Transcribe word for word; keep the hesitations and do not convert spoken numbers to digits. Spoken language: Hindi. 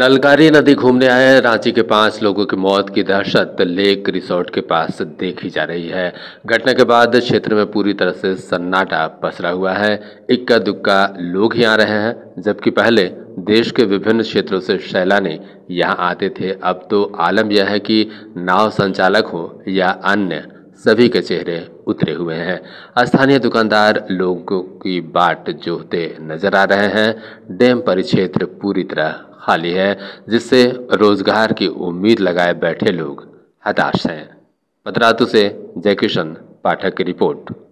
नलकारी नदी घूमने आए रांची के पांच लोगों की मौत की दहशत लेक रिसोर्ट के पास देखी जा रही है। घटना के बाद क्षेत्र में पूरी तरह से सन्नाटा पसरा हुआ है। इक्का दुक्का लोग ही आ रहे हैं, जबकि पहले देश के विभिन्न क्षेत्रों से सैलानी यहाँ आते थे। अब तो आलम यह है कि नाव संचालक हो या अन्य, सभी के चेहरे उतरे हुए हैं। स्थानीय दुकानदार लोगों की बाट जोहते नजर आ रहे हैं। डैम परिक्षेत्र पूरी तरह खाली है, जिससे रोजगार की उम्मीद लगाए बैठे लोग हताश हैं। पतरातू से जयकिशन पाठक की रिपोर्ट।